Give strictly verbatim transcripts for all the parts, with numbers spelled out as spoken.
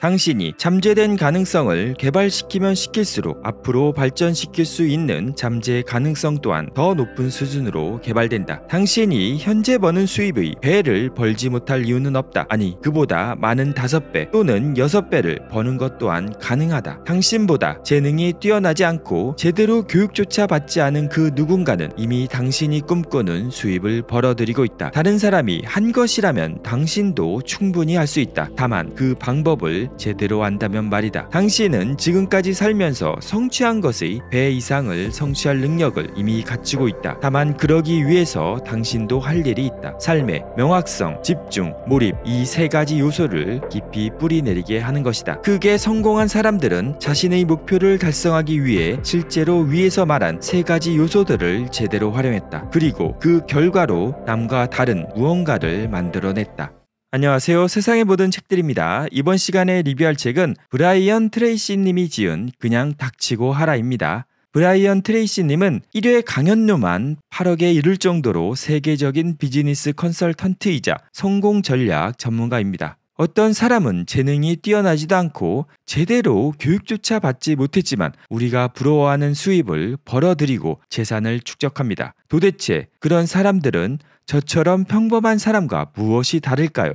당신이 잠재된 가능성을 개발시키면 시킬수록 앞으로 발전시킬 수 있는 잠재의 가능성 또한 더 높은 수준으로 개발된다. 당신이 현재 버는 수입의 배를 벌지 못할 이유는 없다. 아니, 그보다 많은 다섯 배 또는 여섯 배를 버는 것 또한 가능하다. 당신보다 재능이 뛰어나지 않고 제대로 교육조차 받지 않은 그 누군가는 이미 당신이 꿈꾸는 수입을 벌어들이고 있다. 다른 사람이 한 것이라면 당신도 충분히 할 수 있다. 다만 그 방법을 제대로 안다면 말이다. 당신은 지금까지 살면서 성취한 것의 배 이상을 성취할 능력을 이미 갖추고 있다. 다만 그러기 위해서 당신도 할 일이 있다. 삶의 명확성, 집중, 몰입, 이 세 가지 요소를 깊이 뿌리내리게 하는 것이다. 크게 성공한 사람들은 자신의 목표를 달성하기 위해 실제로 위에서 말한 세 가지 요소들을 제대로 활용했다. 그리고 그 결과로 남과 다른 무언가를 만들어냈다. 안녕하세요. 세상의 모든 책들입니다. 이번 시간에 리뷰할 책은 브라이언 트레이시 님이 지은 그냥 닥치고 하라입니다. 브라이언 트레이시 님은 일 회 강연료만 팔억에 이를 정도로 세계적인 비즈니스 컨설턴트이자 성공 전략 전문가입니다. 어떤 사람은 재능이 뛰어나지도 않고 제대로 교육조차 받지 못했지만 우리가 부러워하는 수입을 벌어들이고 재산을 축적합니다. 도대체 그런 사람들은 저처럼 평범한 사람과 무엇이 다를까요?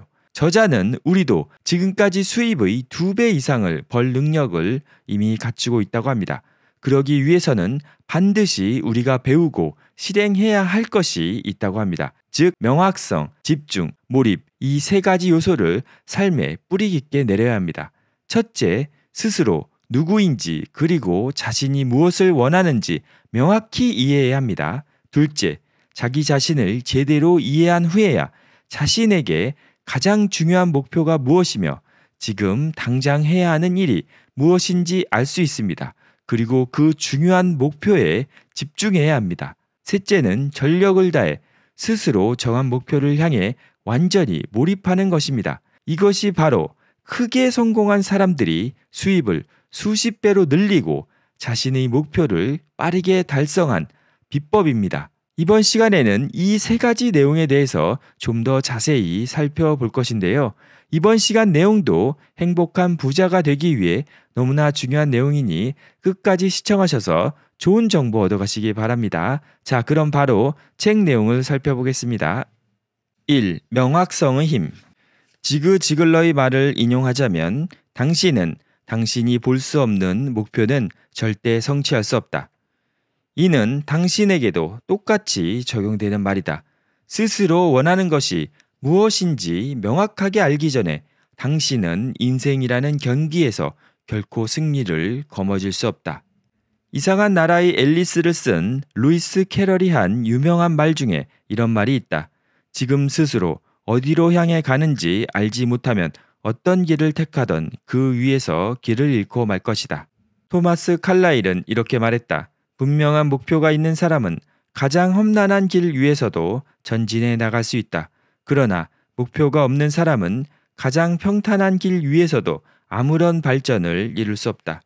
저자는 우리도 지금까지 수입의 두 배 이상을 벌 능력을 이미 갖추고 있다고 합니다. 그러기 위해서는 반드시 우리가 배우고 실행해야 할 것이 있다고 합니다. 즉, 명확성, 집중, 몰입, 이 세 가지 요소를 삶에 뿌리 깊게 내려야 합니다. 첫째, 스스로 누구인지 그리고 자신이 무엇을 원하는지 명확히 이해해야 합니다. 둘째, 자기 자신을 제대로 이해한 후에야 자신에게 가장 중요한 목표가 무엇이며 지금 당장 해야 하는 일이 무엇인지 알 수 있습니다. 그리고 그 중요한 목표에 집중해야 합니다. 셋째는 전력을 다해 스스로 정한 목표를 향해 완전히 몰입하는 것입니다. 이것이 바로 크게 성공한 사람들이 수입을 수십 배로 늘리고 자신의 목표를 빠르게 달성한 비법입니다. 이번 시간에는 이 세 가지 내용에 대해서 좀 더 자세히 살펴볼 것인데요. 이번 시간 내용도 행복한 부자가 되기 위해 너무나 중요한 내용이니 끝까지 시청하셔서 좋은 정보 얻어가시기 바랍니다. 자, 그럼 바로 책 내용을 살펴보겠습니다. 일. 명확성의 힘. 지그 지글러의 말을 인용하자면 당신은 당신이 볼 수 없는 목표는 절대 성취할 수 없다. 이는 당신에게도 똑같이 적용되는 말이다. 스스로 원하는 것이 무엇인지 명확하게 알기 전에 당신은 인생이라는 경기에서 결코 승리를 거머쥘 수 없다. 이상한 나라의 앨리스를 쓴 루이스 캐럴이 한 유명한 말 중에 이런 말이 있다. 지금 스스로 어디로 향해 가는지 알지 못하면 어떤 길을 택하던 그 위에서 길을 잃고 말 것이다. 토마스 칼라일은 이렇게 말했다. 분명한 목표가 있는 사람은 가장 험난한 길 위에서도 전진해 나갈 수 있다. 그러나 목표가 없는 사람은 가장 평탄한 길 위에서도 아무런 발전을 이룰 수 없다.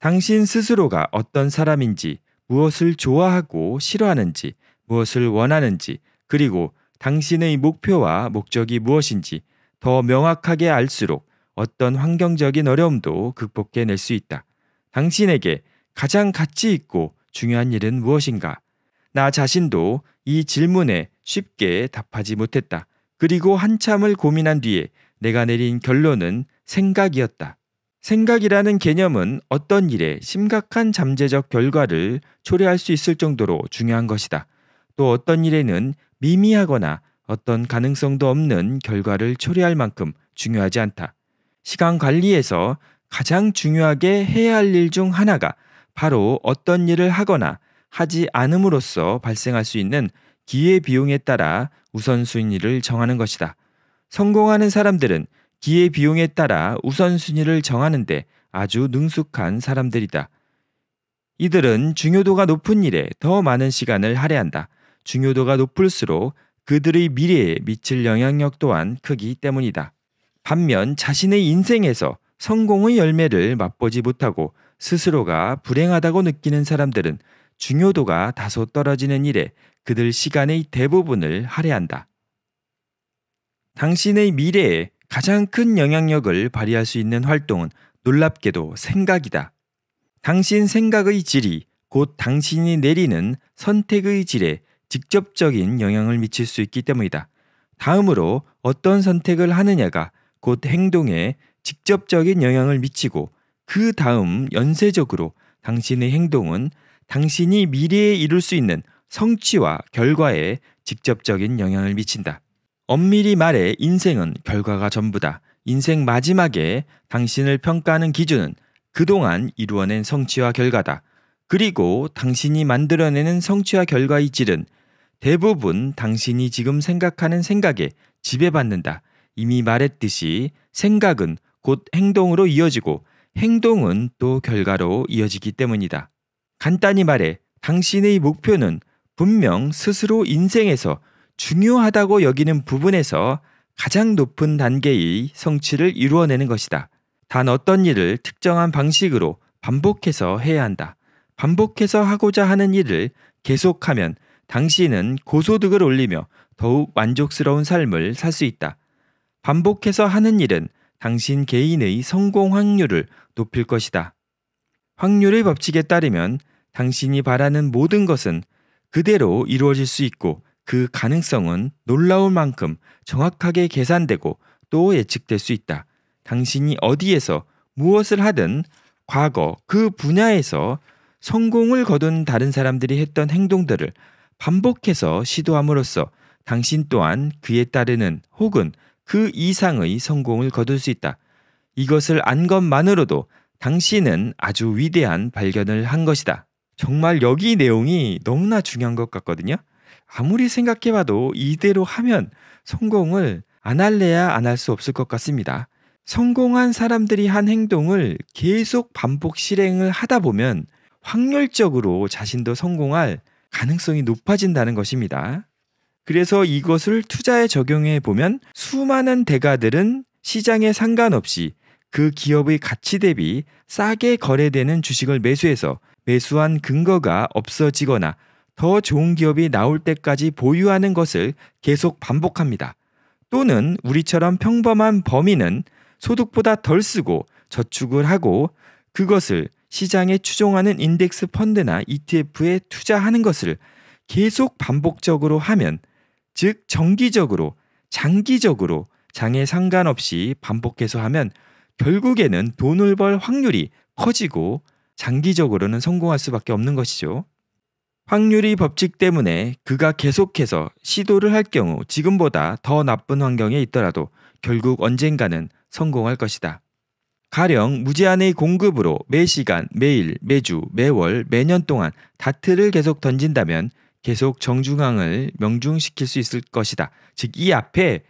당신 스스로가 어떤 사람인지, 무엇을 좋아하고 싫어하는지, 무엇을 원하는지, 그리고 당신의 목표와 목적이 무엇인지 더 명확하게 알수록 어떤 환경적인 어려움도 극복해낼 수 있다. 당신에게 가장 가치 있고 중요한 일은 무엇인가? 나 자신도 이 질문에 쉽게 답하지 못했다. 그리고 한참을 고민한 뒤에 내가 내린 결론은 생각이었다. 생각이라는 개념은 어떤 일에 심각한 잠재적 결과를 초래할 수 있을 정도로 중요한 것이다. 또 어떤 일에는 미미하거나 어떤 가능성도 없는 결과를 초래할 만큼 중요하지 않다. 시간 관리에서 가장 중요하게 해야 할 일 중 하나가 바로 어떤 일을 하거나 하지 않음으로써 발생할 수 있는 기회비용에 따라 우선순위를 정하는 것이다. 성공하는 사람들은 기회비용에 따라 우선순위를 정하는데 아주 능숙한 사람들이다. 이들은 중요도가 높은 일에 더 많은 시간을 할애한다. 중요도가 높을수록 그들의 미래에 미칠 영향력 또한 크기 때문이다. 반면 자신의 인생에서 성공의 열매를 맛보지 못하고 스스로가 불행하다고 느끼는 사람들은 중요도가 다소 떨어지는 일에 그들 시간의 대부분을 할애한다. 당신의 미래에 가장 큰 영향력을 발휘할 수 있는 활동은 놀랍게도 생각이다. 당신 생각의 질이 곧 당신이 내리는 선택의 질에 직접적인 영향을 미칠 수 있기 때문이다. 다음으로 어떤 선택을 하느냐가 곧 행동에 직접적인 영향을 미치고 그 다음 연쇄적으로 당신의 행동은 당신이 미래에 이룰 수 있는 성취와 결과에 직접적인 영향을 미친다. 엄밀히 말해 인생은 결과가 전부다. 인생 마지막에 당신을 평가하는 기준은 그동안 이루어낸 성취와 결과다. 그리고 당신이 만들어내는 성취와 결과의 질은 대부분 당신이 지금 생각하는 생각에 지배받는다. 이미 말했듯이 생각은 곧 행동으로 이어지고 행동은 또 결과로 이어지기 때문이다. 간단히 말해 당신의 목표는 분명 스스로 인생에서 중요하다고 여기는 부분에서 가장 높은 단계의 성취를 이루어내는 것이다. 단 어떤 일을 특정한 방식으로 반복해서 해야 한다. 반복해서 하고자 하는 일을 계속하면 당신은 고소득을 올리며 더욱 만족스러운 삶을 살 수 있다. 반복해서 하는 일은 당신 개인의 성공 확률을 높일 것이다. 확률의 법칙에 따르면 당신이 바라는 모든 것은 그대로 이루어질 수 있고 그 가능성은 놀라울 만큼 정확하게 계산되고 또 예측될 수 있다. 당신이 어디에서 무엇을 하든 과거 그 분야에서 성공을 거둔 다른 사람들이 했던 행동들을 반복해서 시도함으로써 당신 또한 그에 따르는 혹은 그 이상의 성공을 거둘 수 있다. 이것을 안 것만으로도 당신은 아주 위대한 발견을 한 것이다. 정말 여기 내용이 너무나 중요한 것 같거든요. 아무리 생각해봐도 이대로 하면 성공을 안 할래야 안 할 수 없을 것 같습니다. 성공한 사람들이 한 행동을 계속 반복 실행을 하다 보면 확률적으로 자신도 성공할 가능성이 높아진다는 것입니다. 그래서 이것을 투자에 적용해 보면 수많은 대가들은 시장에 상관없이 그 기업의 가치 대비 싸게 거래되는 주식을 매수해서 매수한 근거가 없어지거나 더 좋은 기업이 나올 때까지 보유하는 것을 계속 반복합니다. 또는 우리처럼 평범한 범인은 소득보다 덜 쓰고 저축을 하고 그것을 시장에 추종하는 인덱스 펀드나 이티에프에 투자하는 것을 계속 반복적으로 하면, 즉 정기적으로, 장기적으로 장에 상관없이 반복해서 하면 결국에는 돈을 벌 확률이 커지고 장기적으로는 성공할 수밖에 없는 것이죠. 확률의 법칙 때문에 그가 계속해서 시도를 할 경우 지금보다 더 나쁜 환경에 있더라도 결국 언젠가는 성공할 것이다. 가령 무제한의 공급으로 매 시간, 매일, 매주, 매월, 매년 동안 다트를 계속 던진다면 계속 정중앙을 명중시킬 수 있을 것이다. 즉 이 앞에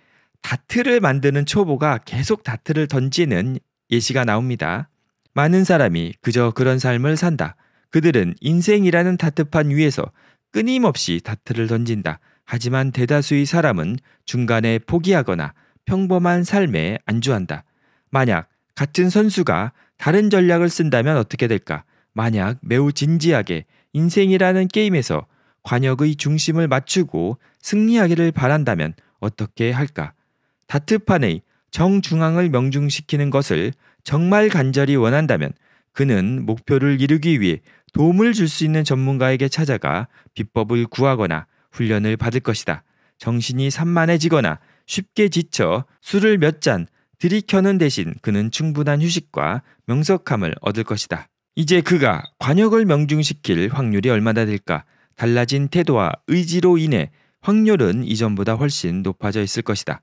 다트를 만드는 초보가 계속 다트를 던지는 예시가 나옵니다. 많은 사람이 그저 그런 삶을 산다. 그들은 인생이라는 다트판 위에서 끊임없이 다트를 던진다. 하지만 대다수의 사람은 중간에 포기하거나 평범한 삶에 안주한다. 만약 같은 선수가 다른 전략을 쓴다면 어떻게 될까? 만약 매우 진지하게 인생이라는 게임에서 관역의 중심을 맞추고 승리하기를 바란다면 어떻게 할까? 다트판의 정중앙을 명중시키는 것을 정말 간절히 원한다면 그는 목표를 이루기 위해 도움을 줄 수 있는 전문가에게 찾아가 비법을 구하거나 훈련을 받을 것이다. 정신이 산만해지거나 쉽게 지쳐 술을 몇 잔 들이켜는 대신 그는 충분한 휴식과 명석함을 얻을 것이다. 이제 그가 관역을 명중시킬 확률이 얼마나 될까? 달라진 태도와 의지로 인해 확률은 이전보다 훨씬 높아져 있을 것이다.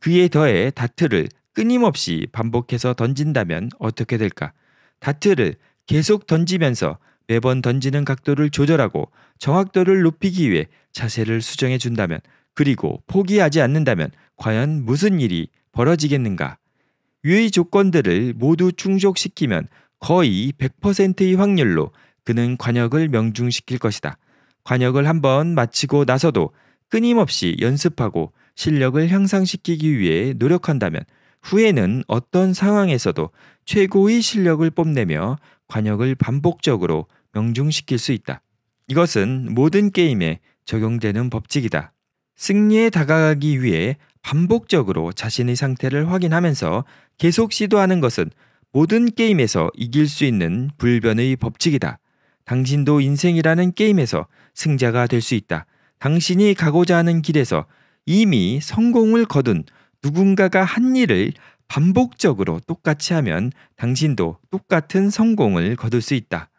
그에 더해 다트를 끊임없이 반복해서 던진다면 어떻게 될까? 다트를 계속 던지면서 매번 던지는 각도를 조절하고 정확도를 높이기 위해 자세를 수정해 준다면, 그리고 포기하지 않는다면 과연 무슨 일이 벌어지겠는가? 위의 조건들을 모두 충족시키면 거의 백 퍼센트의 확률로 그는 관역을 명중시킬 것이다. 관역을 한번 마치고 나서도 끊임없이 연습하고 실력을 향상시키기 위해 노력한다면 후에는 어떤 상황에서도 최고의 실력을 뽐내며 관역을 반복적으로 명중시킬 수 있다. 이것은 모든 게임에 적용되는 법칙이다. 승리에 다가가기 위해 반복적으로 자신의 상태를 확인하면서 계속 시도하는 것은 모든 게임에서 이길 수 있는 불변의 법칙이다. 당신도 인생이라는 게임에서 승자가 될 수 있다. 당신이 가고자 하는 길에서 이미 성공을 거둔 누군가가 한 일을 반복적으로 똑같이 하면 당신도 똑같은 성공을 거둘 수 있다.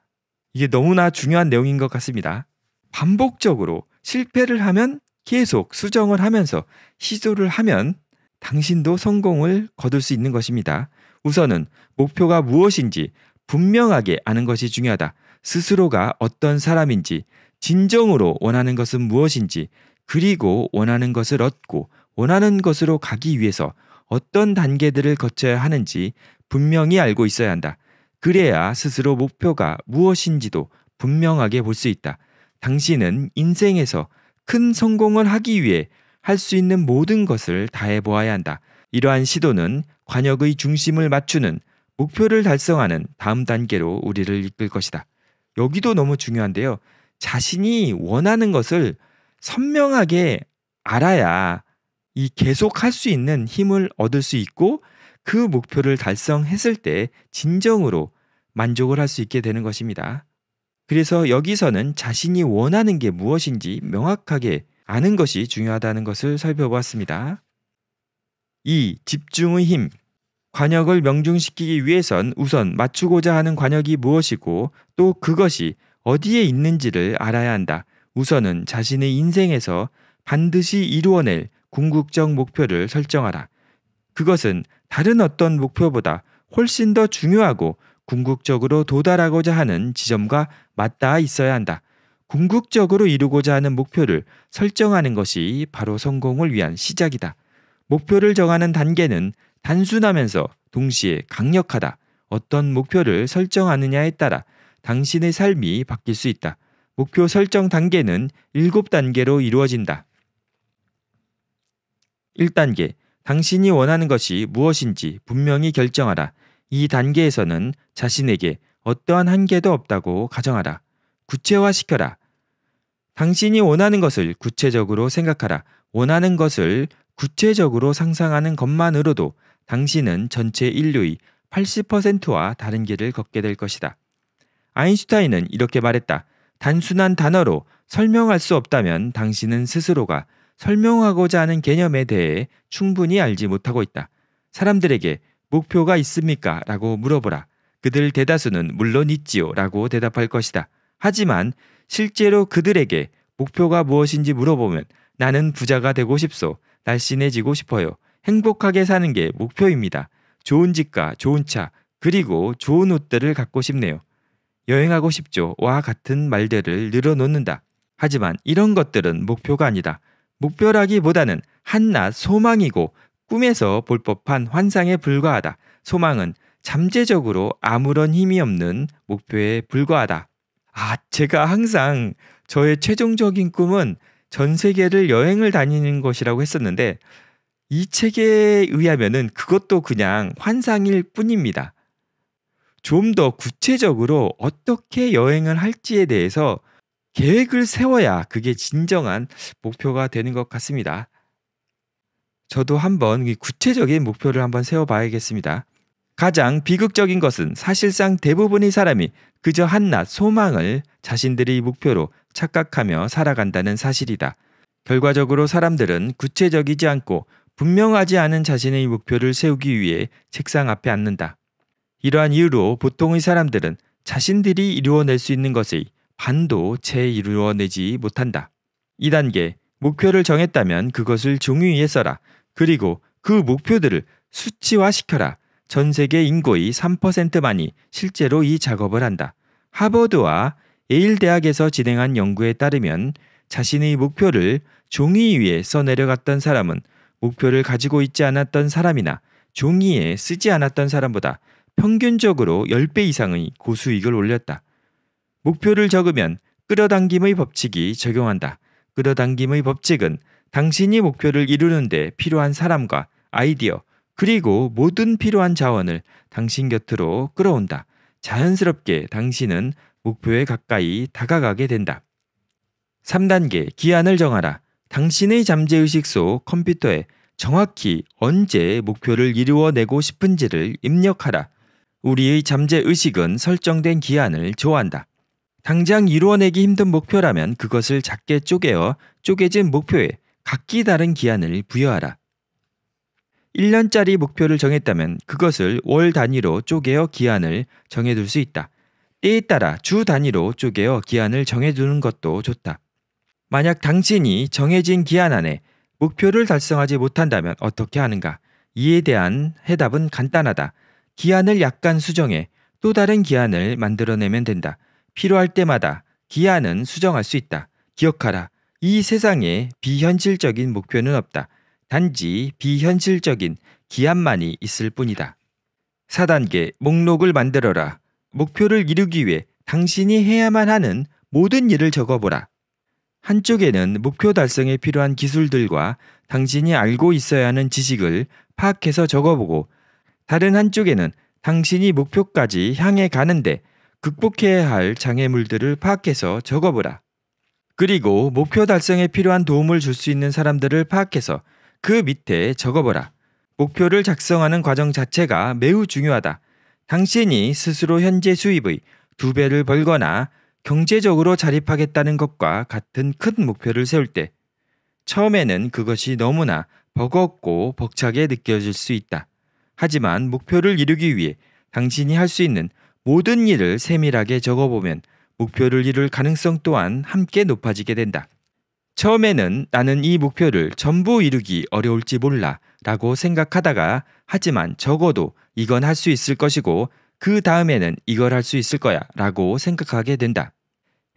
이게 너무나 중요한 내용인 것 같습니다. 반복적으로 실패를 하면 계속 수정을 하면서 시도를 하면 당신도 성공을 거둘 수 있는 것입니다. 우선은 목표가 무엇인지 분명하게 아는 것이 중요하다. 스스로가 어떤 사람인지, 진정으로 원하는 것은 무엇인지, 그리고 원하는 것을 얻고 원하는 것으로 가기 위해서 어떤 단계들을 거쳐야 하는지 분명히 알고 있어야 한다. 그래야 스스로 목표가 무엇인지도 분명하게 볼 수 있다. 당신은 인생에서 큰 성공을 하기 위해 할 수 있는 모든 것을 다해보아야 한다. 이러한 시도는 관역의 중심을 맞추는 목표를 달성하는 다음 단계로 우리를 이끌 것이다. 여기도 너무 중요한데요. 자신이 원하는 것을 선명하게 알아야 이 계속할 수 있는 힘을 얻을 수 있고 그 목표를 달성했을 때 진정으로 만족을 할 수 있게 되는 것입니다. 그래서 여기서는 자신이 원하는 게 무엇인지 명확하게 아는 것이 중요하다는 것을 살펴보았습니다. 이. 집중의 힘. 관역을 명중시키기 위해선 우선 맞추고자 하는 관역이 무엇이고 또 그것이 어디에 있는지를 알아야 한다. 우선은 자신의 인생에서 반드시 이루어낼 궁극적 목표를 설정하라. 그것은 다른 어떤 목표보다 훨씬 더 중요하고 궁극적으로 도달하고자 하는 지점과 맞닿아 있어야 한다. 궁극적으로 이루고자 하는 목표를 설정하는 것이 바로 성공을 위한 시작이다. 목표를 정하는 단계는 단순하면서 동시에 강력하다. 어떤 목표를 설정하느냐에 따라 당신의 삶이 바뀔 수 있다. 목표 설정 단계는 일곱 단계로 이루어진다. 일 단계. 당신이 원하는 것이 무엇인지 분명히 결정하라. 이 단계에서는 자신에게 어떠한 한계도 없다고 가정하라. 구체화시켜라. 당신이 원하는 것을 구체적으로 생각하라. 원하는 것을 구체적으로 상상하는 것만으로도 당신은 전체 인류의 팔십 퍼센트와 다른 길을 걷게 될 것이다. 아인슈타인은 이렇게 말했다. 단순한 단어로 설명할 수 없다면 당신은 스스로가 설명하고자 하는 개념에 대해 충분히 알지 못하고 있다. 사람들에게 목표가 있습니까? 라고 물어보라. 그들 대다수는 물론 있지요 라고 대답할 것이다. 하지만 실제로 그들에게 목표가 무엇인지 물어보면 나는 부자가 되고 싶소. 날씬해지고 싶어요. 행복하게 사는 게 목표입니다. 좋은 집과 좋은 차 그리고 좋은 옷들을 갖고 싶네요. 여행하고 싶죠. 와 같은 말들을 늘어놓는다. 하지만 이런 것들은 목표가 아니다. 목표라기보다는 한낱 소망이고 꿈에서 볼 법한 환상에 불과하다. 소망은 잠재적으로 아무런 힘이 없는 목표에 불과하다. 아, 제가 항상 저의 최종적인 꿈은 전 세계를 여행을 다니는 것이라고 했었는데 이 책에 의하면은 그것도 그냥 환상일 뿐입니다. 좀 더 구체적으로 어떻게 여행을 할지에 대해서 계획을 세워야 그게 진정한 목표가 되는 것 같습니다. 저도 한번 구체적인 목표를 한번 세워봐야겠습니다. 가장 비극적인 것은 사실상 대부분의 사람이 그저 한낱 소망을 자신들의 목표로 착각하며 살아간다는 사실이다. 결과적으로 사람들은 구체적이지 않고 분명하지 않은 자신의 목표를 세우기 위해 책상 앞에 앉는다. 이러한 이유로 보통의 사람들은 자신들이 이루어낼 수 있는 것의 반도 채 이루어내지 못한다. 이 단계. 목표를 정했다면 그것을 종이에 써라. 그리고 그 목표들을 수치화시켜라. 전 세계 인구의 삼 퍼센트만이 실제로 이 작업을 한다. 하버드와 예일 대학에서 진행한 연구에 따르면 자신의 목표를 종이 위에 써내려갔던 사람은 목표를 가지고 있지 않았던 사람이나 종이에 쓰지 않았던 사람보다 평균적으로 십 배 이상의 고수익을 올렸다. 목표를 적으면 끌어당김의 법칙이 적용한다. 끌어당김의 법칙은 당신이 목표를 이루는 데 필요한 사람과 아이디어 그리고 모든 필요한 자원을 당신 곁으로 끌어온다. 자연스럽게 당신은 목표에 가까이 다가가게 된다. 삼 단계. 기한을 정하라. 당신의 잠재의식 속 컴퓨터에 정확히 언제 목표를 이루어내고 싶은지를 입력하라. 우리의 잠재의식은 설정된 기한을 좋아한다. 당장 이루어내기 힘든 목표라면 그것을 작게 쪼개어 쪼개진 목표에 각기 다른 기한을 부여하라. 일 년짜리 목표를 정했다면 그것을 월 단위로 쪼개어 기한을 정해둘 수 있다. 때에 따라 주 단위로 쪼개어 기한을 정해두는 것도 좋다. 만약 당신이 정해진 기한 안에 목표를 달성하지 못한다면 어떻게 하는가? 이에 대한 해답은 간단하다. 기한을 약간 수정해 또 다른 기한을 만들어내면 된다. 필요할 때마다 기한은 수정할 수 있다. 기억하라. 이 세상에 비현실적인 목표는 없다. 단지 비현실적인 기한만이 있을 뿐이다. 사 단계 목록을 만들어라. 목표를 이루기 위해 당신이 해야만 하는 모든 일을 적어보라. 한쪽에는 목표 달성에 필요한 기술들과 당신이 알고 있어야 하는 지식을 파악해서 적어보고, 다른 한쪽에는 당신이 목표까지 향해 가는데 극복해야 할 장애물들을 파악해서 적어보라. 그리고 목표 달성에 필요한 도움을 줄 수 있는 사람들을 파악해서 그 밑에 적어보라. 목표를 작성하는 과정 자체가 매우 중요하다. 당신이 스스로 현재 수입의 두 배를 벌거나 경제적으로 자립하겠다는 것과 같은 큰 목표를 세울 때 처음에는 그것이 너무나 버겁고 벅차게 느껴질 수 있다. 하지만 목표를 이루기 위해 당신이 할 수 있는 모든 일을 세밀하게 적어보면 목표를 이룰 가능성 또한 함께 높아지게 된다. 처음에는 나는 이 목표를 전부 이루기 어려울지 몰라 라고 생각하다가, 하지만 적어도 이건 할 수 있을 것이고 그 다음에는 이걸 할 수 있을 거야 라고 생각하게 된다.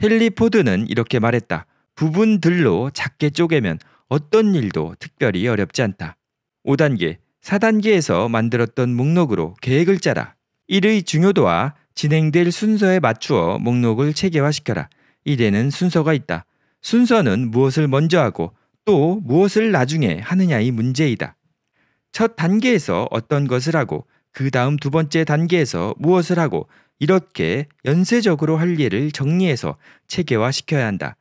헨리 포드는 이렇게 말했다. 부분들로 작게 쪼개면 어떤 일도 특별히 어렵지 않다. 오 단계 사 단계에서 만들었던 목록으로 계획을 짜라. 일의 중요도와 진행될 순서에 맞추어 목록을 체계화시켜라. 일에는 순서가 있다. 순서는 무엇을 먼저 하고 또 무엇을 나중에 하느냐의 문제이다. 첫 단계에서 어떤 것을 하고 그 다음 두 번째 단계에서 무엇을 하고, 이렇게 연쇄적으로 할 일을 정리해서 체계화시켜야 한다.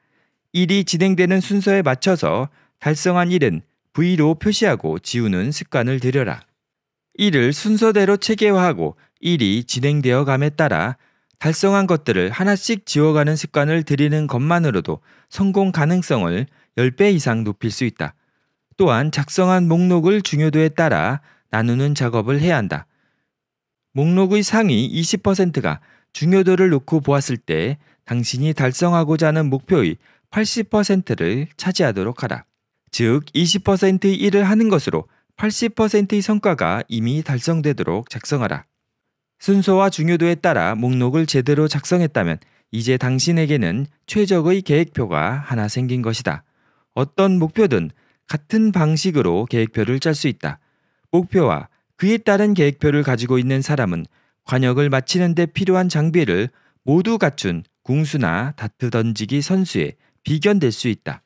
일이 진행되는 순서에 맞춰서 달성한 일은 V로 표시하고 지우는 습관을 들여라. 일을 순서대로 체계화하고 일이 진행되어 감에 따라 달성한 것들을 하나씩 지워가는 습관을 들이는 것만으로도 성공 가능성을 십 배 이상 높일 수 있다. 또한 작성한 목록을 중요도에 따라 나누는 작업을 해야 한다. 목록의 상위 이십 퍼센트가 중요도를 놓고 보았을 때 당신이 달성하고자 하는 목표의 팔십 퍼센트를 차지하도록 하라. 즉 이십 퍼센트의 일을 하는 것으로 팔십 퍼센트의 성과가 이미 달성되도록 작성하라. 순서와 중요도에 따라 목록을 제대로 작성했다면 이제 당신에게는 최적의 계획표가 하나 생긴 것이다. 어떤 목표든 같은 방식으로 계획표를 짤 수 있다. 목표와 그에 따른 계획표를 가지고 있는 사람은 관역을 마치는 데 필요한 장비를 모두 갖춘 궁수나 다트 던지기 선수에 비견될 수 있다.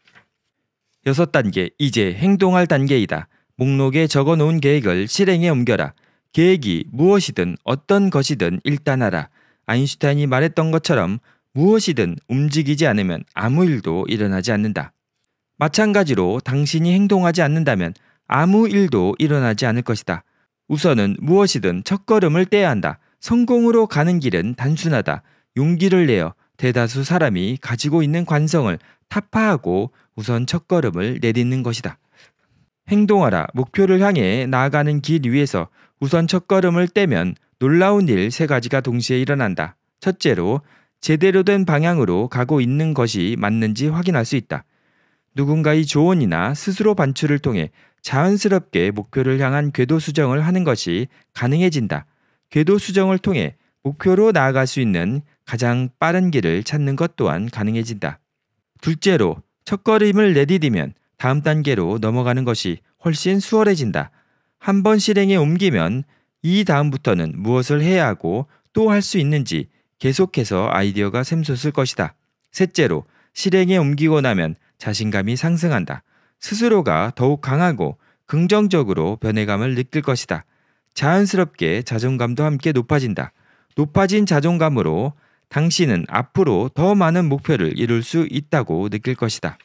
여섯 단계 이제 행동할 단계이다. 목록에 적어놓은 계획을 실행에 옮겨라. 계획이 무엇이든 어떤 것이든 일단 하라. 아인슈타인이 말했던 것처럼 무엇이든 움직이지 않으면 아무 일도 일어나지 않는다. 마찬가지로 당신이 행동하지 않는다면 아무 일도 일어나지 않을 것이다. 우선은 무엇이든 첫걸음을 떼야 한다. 성공으로 가는 길은 단순하다. 용기를 내어 대다수 사람이 가지고 있는 관성을 타파하고 우선 첫걸음을 내딛는 것이다. 행동하라. 목표를 향해 나아가는 길 위에서 우선 첫걸음을 떼면 놀라운 일 세 가지가 동시에 일어난다. 첫째로, 제대로 된 방향으로 가고 있는 것이 맞는지 확인할 수 있다. 누군가의 조언이나 스스로 반추를 통해 자연스럽게 목표를 향한 궤도 수정을 하는 것이 가능해진다. 궤도 수정을 통해 목표로 나아갈 수 있는 가장 빠른 길을 찾는 것 또한 가능해진다. 둘째로, 첫걸음을 내디디면 다음 단계로 넘어가는 것이 훨씬 수월해진다. 한 번 실행에 옮기면 이 다음부터는 무엇을 해야 하고 또 할 수 있는지 계속해서 아이디어가 샘솟을 것이다. 셋째로, 실행에 옮기고 나면 자신감이 상승한다. 스스로가 더욱 강하고 긍정적으로 변해감을 느낄 것이다. 자연스럽게 자존감도 함께 높아진다. 높아진 자존감으로 당신은 앞으로 더 많은 목표를 이룰 수 있다고 느낄 것이다.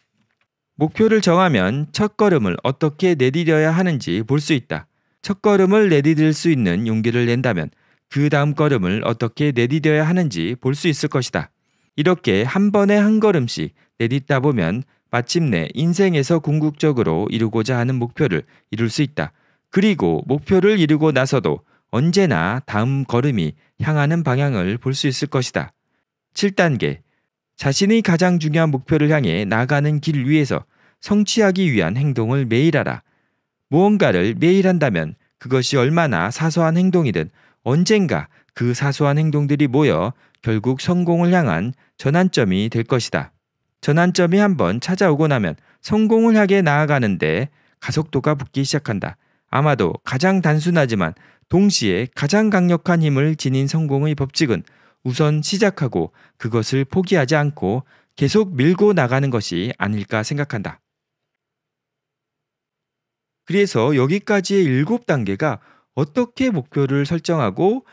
목표를 정하면 첫걸음을 어떻게 내디뎌야 하는지 볼 수 있다. 첫걸음을 내디딜 수 있는 용기를 낸다면 그 다음 걸음을 어떻게 내디뎌야 하는지 볼 수 있을 것이다. 이렇게 한 번에 한 걸음씩 내딛다 보면 마침내 인생에서 궁극적으로 이루고자 하는 목표를 이룰 수 있다. 그리고 목표를 이루고 나서도 언제나 다음 걸음이 향하는 방향을 볼 수 있을 것이다. 칠 단계. 자신이 가장 중요한 목표를 향해 나아가는 길 위에서 성취하기 위한 행동을 매일 하라. 무언가를 매일 한다면 그것이 얼마나 사소한 행동이든 언젠가 그 사소한 행동들이 모여 결국 성공을 향한 전환점이 될 것이다. 전환점이 한번 찾아오고 나면 성공을 향해 나아가는데 가속도가 붙기 시작한다. 아마도 가장 단순하지만 동시에 가장 강력한 힘을 지닌 성공의 법칙은 우선 시작하고 그것을 포기하지 않고 계속 밀고 나가는 것이 아닐까 생각한다. 그래서 여기까지의 일곱 단계가 어떻게 목표를 설정하고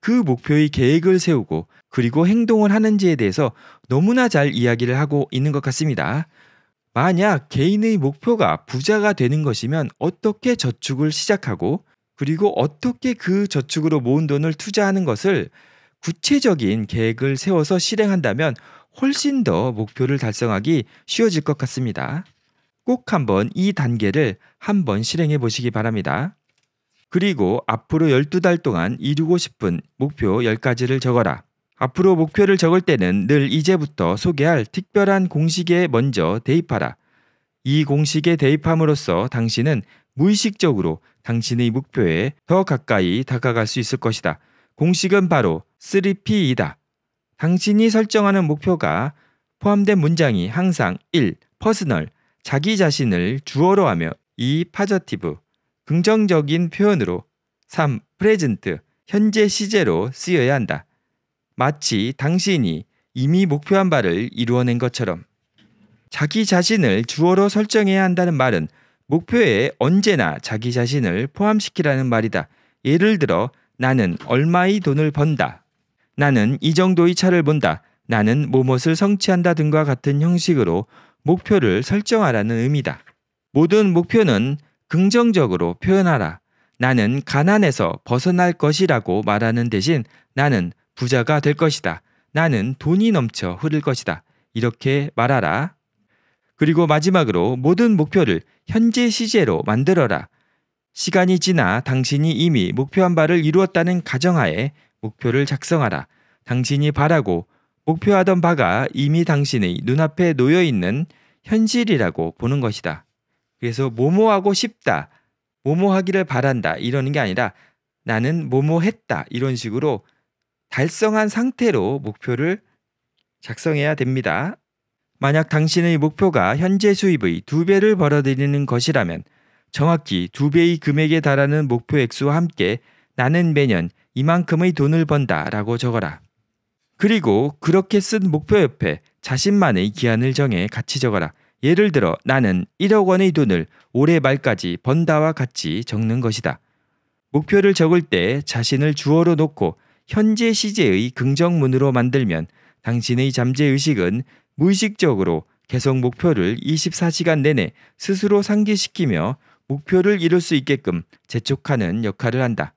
그 목표의 계획을 세우고 그리고 행동을 하는지에 대해서 너무나 잘 이야기를 하고 있는 것 같습니다. 만약 개인의 목표가 부자가 되는 것이면 어떻게 저축을 시작하고 그리고 어떻게 그 저축으로 모은 돈을 투자하는 것을 구체적인 계획을 세워서 실행한다면 훨씬 더 목표를 달성하기 쉬워질 것 같습니다. 꼭 한번 이 단계를 한번 실행해 보시기 바랍니다. 그리고 앞으로 열두 달 동안 이루고 싶은 목표 열 가지를 적어라. 앞으로 목표를 적을 때는 늘 이제부터 소개할 특별한 공식에 먼저 대입하라. 이 공식에 대입함으로써 당신은 무의식적으로 당신의 목표에 더 가까이 다가갈 수 있을 것이다. 공식은 바로 쓰리 피이다. 당신이 설정하는 목표가 포함된 문장이 항상 일. 퍼스널, 자기 자신을 주어로 하며 이. 파저티브, 긍정적인 표현으로 삼. 프레젠트, 현재 시제로 쓰여야 한다. 마치 당신이 이미 목표한 바를 이루어낸 것처럼. 자기 자신을 주어로 설정해야 한다는 말은 목표에 언제나 자기 자신을 포함시키라는 말이다. 예를 들어 나는 얼마의 돈을 번다, 나는 이 정도의 차를 본다, 나는 무엇을 성취한다 등과 같은 형식으로 목표를 설정하라는 의미다. 모든 목표는 긍정적으로 표현하라. 나는 가난에서 벗어날 것이라고 말하는 대신 나는 부자가 될 것이다. 나는 돈이 넘쳐 흐를 것이다. 이렇게 말하라. 그리고 마지막으로 모든 목표를 현재 시제로 만들어라. 시간이 지나 당신이 이미 목표한 바를 이루었다는 가정하에 목표를 작성하라. 당신이 바라고 목표하던 바가 이미 당신의 눈앞에 놓여있는 현실이라고 보는 것이다. 그래서 뭐뭐하고 싶다, 뭐뭐하기를 바란다 이러는 게 아니라 나는 뭐뭐했다 이런 식으로 달성한 상태로 목표를 작성해야 됩니다. 만약 당신의 목표가 현재 수입의 두 배를 벌어들이는 것이라면 정확히 두 배의 금액에 달하는 목표 액수와 함께 나는 매년 이만큼의 돈을 번다 라고 적어라. 그리고 그렇게 쓴 목표 옆에 자신만의 기한을 정해 같이 적어라. 예를 들어 나는 일억 원의 돈을 올해 말까지 번다와 같이 적는 것이다. 목표를 적을 때 자신을 주어로 놓고 현재 시제의 긍정문으로 만들면 당신의 잠재의식은 무의식적으로 계속 목표를 이십사 시간 내내 스스로 상기시키며 목표를 이룰 수 있게끔 재촉하는 역할을 한다.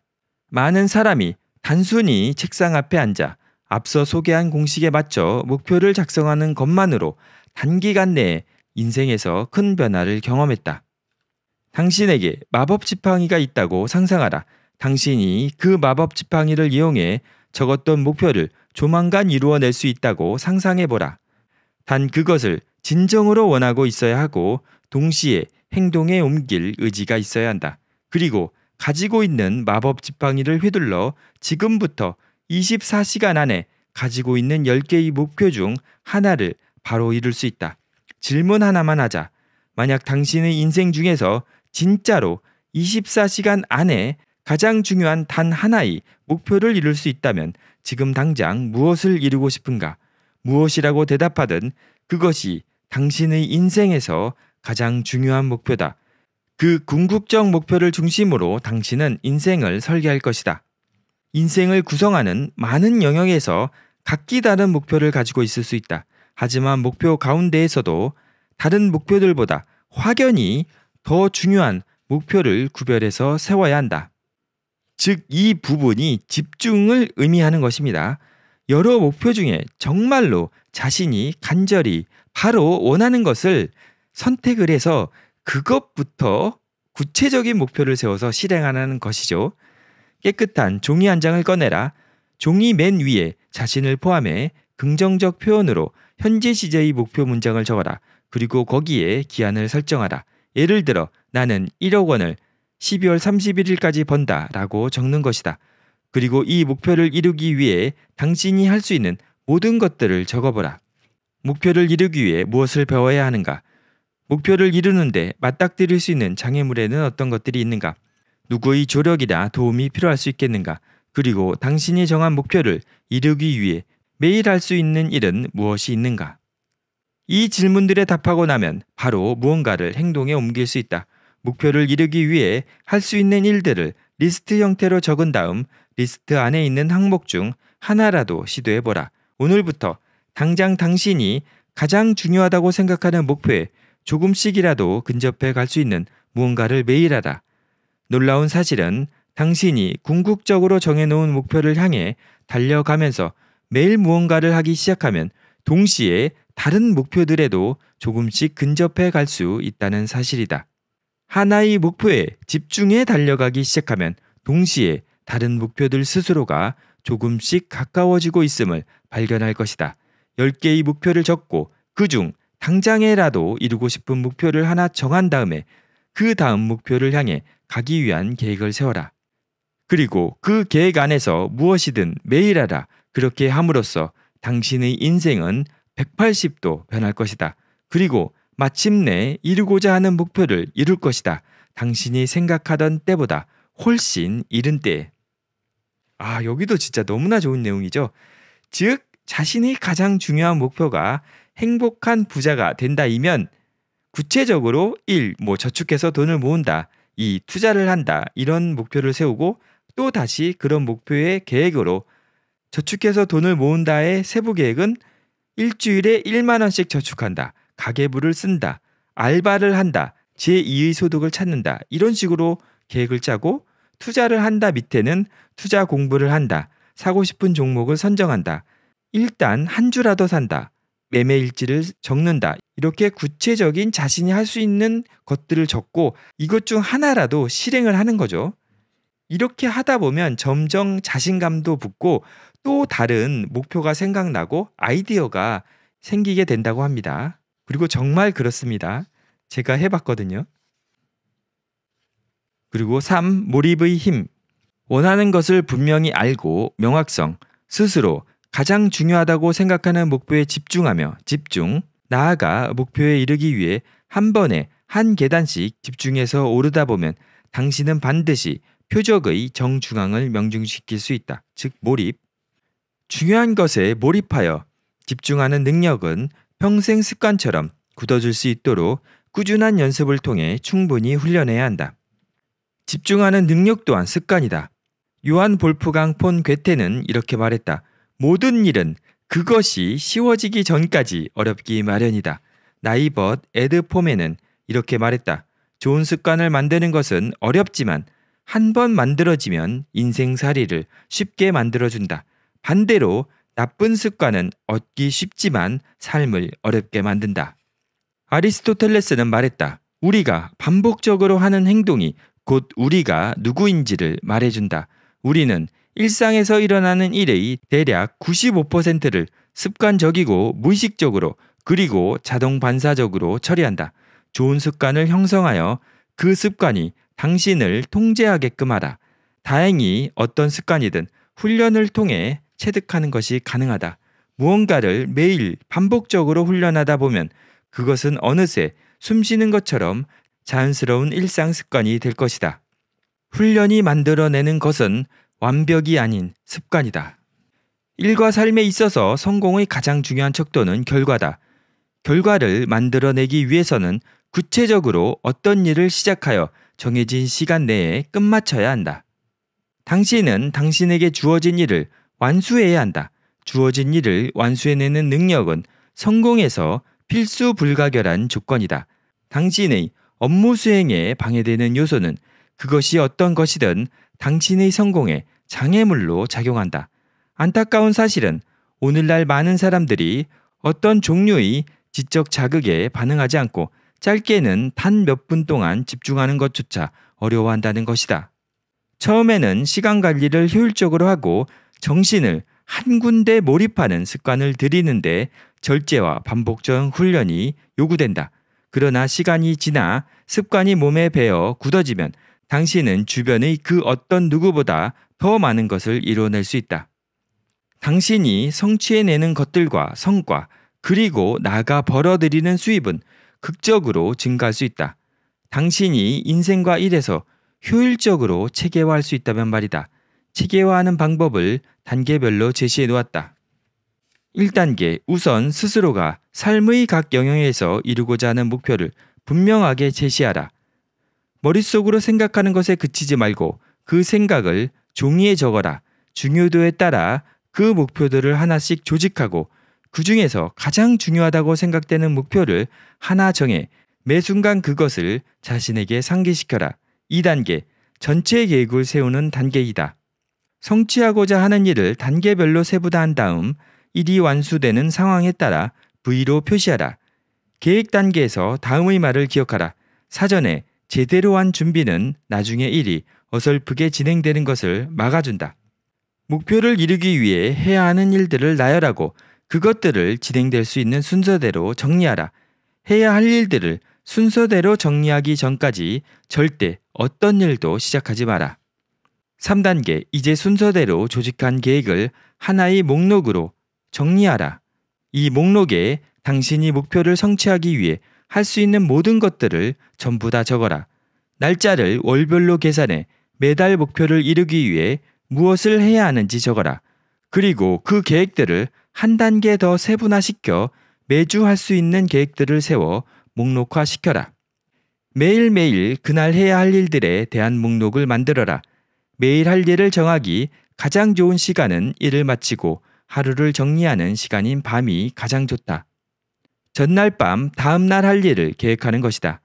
많은 사람이 단순히 책상 앞에 앉아 앞서 소개한 공식에 맞춰 목표를 작성하는 것만으로 단기간 내에 인생에서 큰 변화를 경험했다. 당신에게 마법 지팡이가 있다고 상상하라. 당신이 그 마법 지팡이를 이용해 적었던 목표를 조만간 이루어낼 수 있다고 상상해보라. 단 그것을 진정으로 원하고 있어야 하고 동시에 행동에 옮길 의지가 있어야 한다. 그리고 가지고 있는 마법 지팡이를 휘둘러 지금부터 이십사 시간 안에 가지고 있는 열 개의 목표 중 하나를 바로 이룰 수 있다. 질문 하나만 하자. 만약 당신의 인생 중에서 진짜로 이십사 시간 안에 가장 중요한 단 하나의 목표를 이룰 수 있다면 지금 당장 무엇을 이루고 싶은가? 무엇이라고 대답하든 그것이 당신의 인생에서 가장 중요한 목표다. 그 궁극적 목표를 중심으로 당신은 인생을 설계할 것이다. 인생을 구성하는 많은 영역에서 각기 다른 목표를 가지고 있을 수 있다. 하지만 목표 가운데에서도 다른 목표들보다 확연히 더 중요한 목표를 구별해서 세워야 한다. 즉, 이 부분이 집중을 의미하는 것입니다. 여러 목표 중에 정말로 자신이 간절히 바로 원하는 것을 선택을 해서 그것부터 구체적인 목표를 세워서 실행하는 것이죠. 깨끗한 종이 한 장을 꺼내라. 종이 맨 위에 자신을 포함해 긍정적 표현으로 현재 시제의 목표 문장을 적어라. 그리고 거기에 기한을 설정하라. 예를 들어 나는 일억 원을 십이월 삼십일일까지 번다 라고 적는 것이다. 그리고 이 목표를 이루기 위해 당신이 할 수 있는 모든 것들을 적어보라. 목표를 이루기 위해 무엇을 배워야 하는가? 목표를 이루는데 맞닥뜨릴 수 있는 장애물에는 어떤 것들이 있는가? 누구의 조력이나 도움이 필요할 수 있겠는가? 그리고 당신이 정한 목표를 이루기 위해 매일 할 수 있는 일은 무엇이 있는가? 이 질문들에 답하고 나면 바로 무언가를 행동에 옮길 수 있다. 목표를 이루기 위해 할 수 있는 일들을 리스트 형태로 적은 다음 리스트 안에 있는 항목 중 하나라도 시도해보라. 오늘부터 당장 당신이 가장 중요하다고 생각하는 목표에 조금씩이라도 근접해 갈 수 있는 무언가를 매일 하라. 놀라운 사실은 당신이 궁극적으로 정해놓은 목표를 향해 달려가면서 매일 무언가를 하기 시작하면 동시에 다른 목표들에도 조금씩 근접해 갈 수 있다는 사실이다. 하나의 목표에 집중해 달려가기 시작하면 동시에 다른 목표들 스스로가 조금씩 가까워지고 있음을 발견할 것이다. 열 개의 목표를 적고 그중 당장에라도 이루고 싶은 목표를 하나 정한 다음에 그 다음 목표를 향해 가기 위한 계획을 세워라. 그리고 그 계획 안에서 무엇이든 매일 하라. 그렇게 함으로써 당신의 인생은 백팔십 도 변할 것이다. 그리고 마침내 이루고자 하는 목표를 이룰 것이다. 당신이 생각하던 때보다 훨씬 이른 때에. 아, 여기도 진짜 너무나 좋은 내용이죠. 즉, 자신의 가장 중요한 목표가 행복한 부자가 된다이면 구체적으로 일. 뭐 저축해서 돈을 모은다. 이. 투자를 한다. 이런 목표를 세우고 또 다시 그런 목표의 계획으로 저축해서 돈을 모은다의 세부 계획은 일주일에 일만 원씩 저축한다. 가계부를 쓴다. 알바를 한다. 제이의 소득을 찾는다. 이런 식으로 계획을 짜고 투자를 한다 밑에는 투자 공부를 한다. 사고 싶은 종목을 선정한다. 일단 한 주라도 산다. 매매일지를 적는다. 이렇게 구체적인 자신이 할 수 있는 것들을 적고 이것 중 하나라도 실행을 하는 거죠. 이렇게 하다 보면 점점 자신감도 붙고 또 다른 목표가 생각나고 아이디어가 생기게 된다고 합니다. 그리고 정말 그렇습니다. 제가 해봤거든요. 그리고 삼. 몰입의 힘. 원하는 것을 분명히 알고 명확성, 스스로 가장 중요하다고 생각하는 목표에 집중하며 집중, 나아가 목표에 이르기 위해 한 번에 한 계단씩 집중해서 오르다 보면 당신은 반드시 표적의 정중앙을 명중시킬 수 있다. 즉 몰입. 중요한 것에 몰입하여 집중하는 능력은 평생 습관처럼 굳어질 수 있도록 꾸준한 연습을 통해 충분히 훈련해야 한다. 집중하는 능력 또한 습관이다. 요한 볼프강 폰 괴테는 이렇게 말했다. 모든 일은 그것이 쉬워지기 전까지 어렵기 마련이다. 나이벗 에드 포맨은 이렇게 말했다. 좋은 습관을 만드는 것은 어렵지만 한 번 만들어지면 인생살이를 쉽게 만들어준다. 반대로 나쁜 습관은 얻기 쉽지만 삶을 어렵게 만든다. 아리스토텔레스는 말했다. 우리가 반복적으로 하는 행동이 곧 우리가 누구인지를 말해준다. 우리는 일상에서 일어나는 일의 대략 구십오 퍼센트를 습관적이고 무의식적으로 그리고 자동반사적으로 처리한다. 좋은 습관을 형성하여 그 습관이 당신을 통제하게끔 하라. 다행히 어떤 습관이든 훈련을 통해 체득하는 것이 가능하다. 무언가를 매일 반복적으로 훈련하다 보면 그것은 어느새 숨쉬는 것처럼 자연스러운 일상 습관이 될 것이다. 훈련이 만들어내는 것은 완벽이 아닌 습관이다. 일과 삶에 있어서 성공의 가장 중요한 척도는 결과다. 결과를 만들어내기 위해서는 구체적으로 어떤 일을 시작하여 정해진 시간 내에 끝마쳐야 한다. 당신은 당신에게 주어진 일을 완수해야 한다. 주어진 일을 완수해내는 능력은 성공에서 필수 불가결한 조건이다. 당신의 업무 수행에 방해되는 요소는 그것이 어떤 것이든 당신의 성공에 장애물로 작용한다. 안타까운 사실은 오늘날 많은 사람들이 어떤 종류의 지적 자극에 반응하지 않고 짧게는 단 몇 분 동안 집중하는 것조차 어려워한다는 것이다. 처음에는 시간 관리를 효율적으로 하고 정신을 한 군데 몰입하는 습관을 들이는데 절제와 반복적 훈련이 요구된다. 그러나 시간이 지나 습관이 몸에 배어 굳어지면 당신은 주변의 그 어떤 누구보다 더 많은 것을 이뤄낼 수 있다. 당신이 성취해내는 것들과 성과, 그리고 나아가 벌어들이는 수입은 극적으로 증가할 수 있다. 당신이 인생과 일에서 효율적으로 체계화할 수 있다면 말이다. 체계화하는 방법을 단계별로 제시해 놓았다. 일 단계, 우선 스스로가 삶의 각 영역에서 이루고자 하는 목표를 분명하게 제시하라. 머릿속으로 생각하는 것에 그치지 말고 그 생각을 종이에 적어라. 중요도에 따라 그 목표들을 하나씩 조직하고 그 중에서 가장 중요하다고 생각되는 목표를 하나 정해 매 순간 그것을 자신에게 상기시켜라. 이 단계, 전체 계획을 세우는 단계이다. 성취하고자 하는 일을 단계별로 세부화한 다음 일이 완수되는 상황에 따라 V로 표시하라. 계획 단계에서 다음의 말을 기억하라. 사전에 제대로 한 준비는 나중에 일이 어설프게 진행되는 것을 막아준다. 목표를 이루기 위해 해야 하는 일들을 나열하고 그것들을 진행될 수 있는 순서대로 정리하라. 해야 할 일들을 순서대로 정리하기 전까지 절대 어떤 일도 시작하지 마라. 삼 단계, 이제 순서대로 조직한 계획을 하나의 목록으로 정리하라. 이 목록에 당신이 목표를 성취하기 위해 할 수 있는 모든 것들을 전부 다 적어라. 날짜를 월별로 계산해 매달 목표를 이루기 위해 무엇을 해야 하는지 적어라. 그리고 그 계획들을 한 단계 더 세분화시켜 매주 할 수 있는 계획들을 세워 목록화시켜라. 매일매일 그날 해야 할 일들에 대한 목록을 만들어라. 매일 할 일을 정하기 가장 좋은 시간은 일을 마치고 하루를 정리하는 시간인 밤이 가장 좋다. 전날 밤 다음날 할 일을 계획하는 것이다.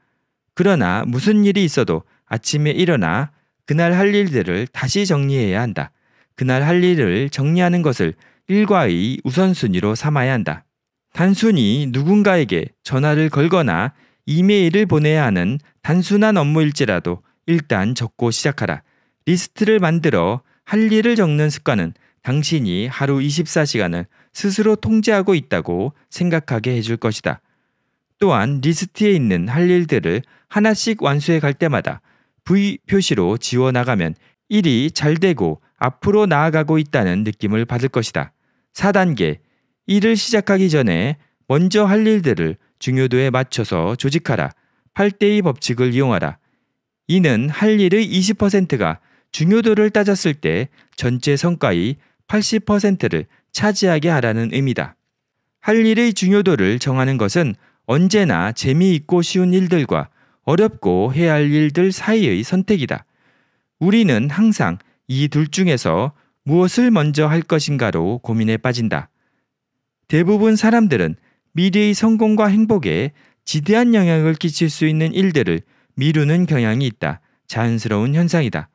그러나 무슨 일이 있어도 아침에 일어나 그날 할 일들을 다시 정리해야 한다. 그날 할 일을 정리하는 것을 일과의 우선순위로 삼아야 한다. 단순히 누군가에게 전화를 걸거나 이메일을 보내야 하는 단순한 업무일지라도 일단 적고 시작하라. 리스트를 만들어 할 일을 적는 습관은 당신이 하루 이십사 시간을 스스로 통제하고 있다고 생각하게 해줄 것이다. 또한 리스트에 있는 할 일들을 하나씩 완수해 갈 때마다 V 표시로 지워 나가면 일이 잘 되고 앞으로 나아가고 있다는 느낌을 받을 것이다. 사 단계, 일을 시작하기 전에 먼저 할 일들을 중요도에 맞춰서 조직하라. 팔 대 이 법칙을 이용하라. 이는 할 일의 이십 퍼센트가 중요도를 따졌을 때 전체 성과의 팔십 퍼센트를 차지하게 하라는 의미다. 할 일의 중요도를 정하는 것은 언제나 재미있고 쉬운 일들과 어렵고 해야 할 일들 사이의 선택이다. 우리는 항상 이 둘 중에서 무엇을 먼저 할 것인가로 고민에 빠진다. 대부분 사람들은 미래의 성공과 행복에 지대한 영향을 끼칠 수 있는 일들을 미루는 경향이 있다. 자연스러운 현상이다.